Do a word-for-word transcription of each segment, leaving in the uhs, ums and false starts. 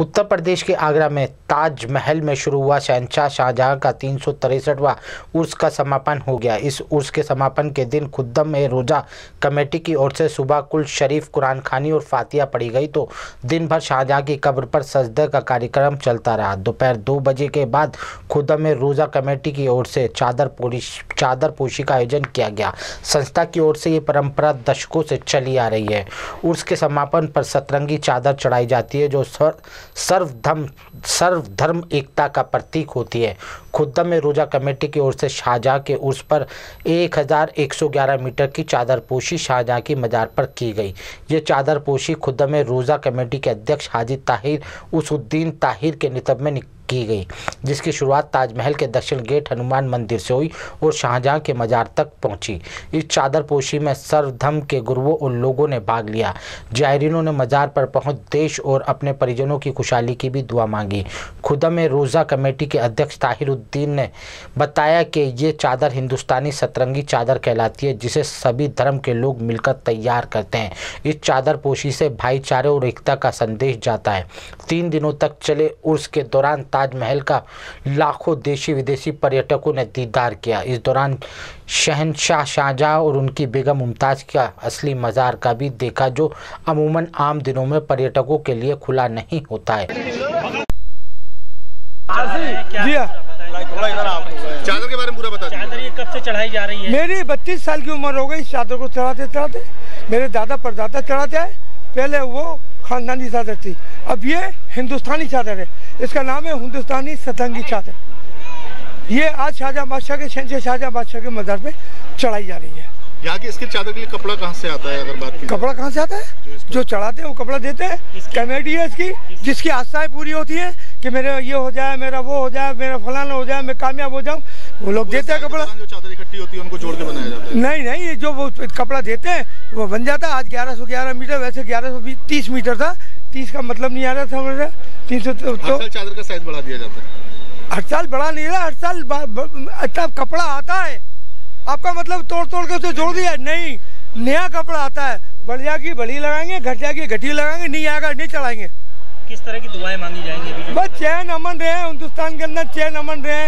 उत्तर प्रदेश के आगरा में ताजमहल में शुरू हुआ शहंशाह शाहजहाँ का तीन सौ तिरसठवां उर्स का समापन हो गया। इस उर्स के समापन के दिन खुद्दम ए रोजा कमेटी की ओर से सुबह कुल शरीफ, कुरान खानी और फातिहा पढ़ी गई तो दिन भर शाहजहाँ की कब्र पर सजदे का कार्यक्रम चलता रहा। दोपहर दो बजे के बाद खुद्दम ए रोजा कमेटी की ओर से चादर चादरपोशी का आयोजन किया गया। संस्था की ओर से ये परंपरा दशकों से चली आ रही है। उर्स के समापन पर सतरंगी चादर चढ़ाई जाती है जो सर्वधर्म सर्वधर्म एकता का प्रतीक होती है। खुद्दम ए रोजा कमेटी की ओर से शाहजहाँ के उर्स पर एक हज़ार एक सौ ग्यारह मीटर की चादरपोशी शाहजहाँ की मजार पर की गई। ये चादरपोशी खुद्दम ए रोजा कमेटी के अध्यक्ष हाजी ताहिर उसुद्दीन ताहिर के नेतृत्व में की गई, जिसकी शुरुआत ताजमहल के दक्षिण गेट हनुमान मंदिर से हुई और शाहजहाँ के मजार तक पहुंची। इस चादरपोशी में सर्वधर्म के गुरुओं और लोगों ने भाग लिया। जायरीनों ने मजार पर पहुंच देश और अपने परिजनों की खुशहाली की भी दुआ मांगी। खुद्दम ए रोजा कमेटी के अध्यक्ष ताहिरुद्दीन ने बताया कि ये चादर हिंदुस्तानी सतरंगी चादर कहलाती है, जिसे सभी धर्म के लोग मिलकर तैयार करते हैं। इस चादरपोशी से भाईचारे और एकता का संदेश जाता है। तीन दिनों तक चले उर्स के दौरान ताजमहल का लाखों देशी विदेशी पर्यटकों ने दीदार किया। इस दौरान शहनशाह शाहजहाँ और उनकी बेगम मुमताज़ का असली मज़ार का भी देखा, जो अमूमन आम दिनों में पर्यटकों के लिए खुला नहीं होता है। चादर के बारे में पूरा बता दो। चादर ये कब से चढ़ाई जा रही है? मेरी बत्तीस साल की उम्र हो गई। चादर को चढ़ाते चढ़ाते मेरे दादा परदादा चढ़ाते आए। पहले वो खानदानी चादर थी, अब ये हिंदुस्तानी चादर है। इसका नाम है हिंदुस्तानी सतरंगी चादर। ये आज शाहजहाँ बादशाह के शहंशाह शाहजहाँ बादशाह के मज़ार पे चढ़ाई जा रही है। यहाँ के इसके चादर के लिए कपड़ा कहाँ से आता है? अगर बात की कपड़ा कहाँ से आता है, जो चढ़ाते हैं वो कपड़ा देते हैं। कमेटी है इसकी, जिसकी आस्थाएं पूरी होती है कि मेरा ये हो जाए, मेरा वो हो जाए, मेरा फलाना हो जाए, मैं कामयाब हो जाऊँ, वो लोग देते हैं कपड़ा। जो चादर इकट्ठी होती है उनको जोड़ के बनाया जाता है? नहीं नहीं, जो वो कपड़ा देते हैं वो बन जाता है। आज ग्यारह सौ ग्यारह मीटर, वैसे ग्यारह सौ तीस मीटर था। तीस का मतलब नहीं आ रहा था मुझे। तीन सौ तो चादर का साइज बढ़ा दिया जाता है। हर साल बढ़ा नहीं रहा, हर साल अच्छा कपड़ा आता है। आपका मतलब तोड़ तोड़ के उसे जोड़ दिया? नहीं, नया कपड़ा आता है। बढ़ जाएगी बढ़ी लगाएंगे, घट जाएगी घटी लगाएंगे, नहीं आएगा नहीं चढ़ाएंगे। किस तरह की दुआएं मांगी जाएंगी? बस चैन अमन रहे हिंदुस्तान के अंदर, चैन अमन रहे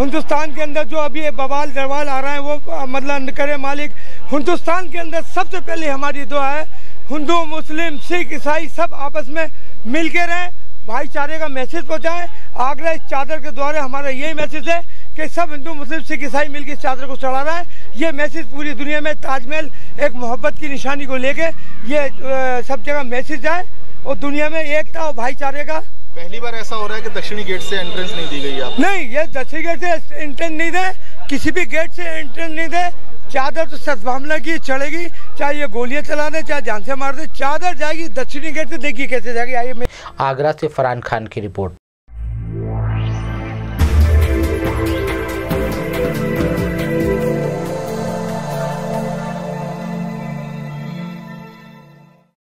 हिंदुस्तान के अंदर। जो अभी बवाल दरवाल आ रहा है वो मतलब करे मालिक। हिंदुस्तान के अंदर सबसे पहले हमारी दुआ है हिंदू, मुस्लिम, सिख, ईसाई सब आपस में मिल के रहें, भाईचारे का मैसेज पहुंचाएं। आगरा इस चादर के द्वारा हमारा यही मैसेज है कि सब हिंदू, मुस्लिम, सिख, ईसाई मिलकर इस चादर को चढ़ा रहा है। ये मैसेज पूरी दुनिया में ताजमहल एक मोहब्बत की निशानी को लेके ये सब जगह मैसेज जाए और दुनिया में एकता और भाईचारे का। पहली बार ऐसा हो रहा है कि दक्षिणी गेट से एंट्रेंस नहीं दी गई आप? नहीं, ये दक्षिणी गेट से एंट्रेंस नहीं दे, किसी भी गेट से एंट्रेंस नहीं दे। चादर तो सद्भावना की चढ़ेगी, चाहे ये गोलियां चला दे, चाहे जान से मार दे, चादर जाएगी दक्षिणी गेट से। देखिए कैसे जाएगी। आइए, आगरा से फरहान खान की रिपोर्ट।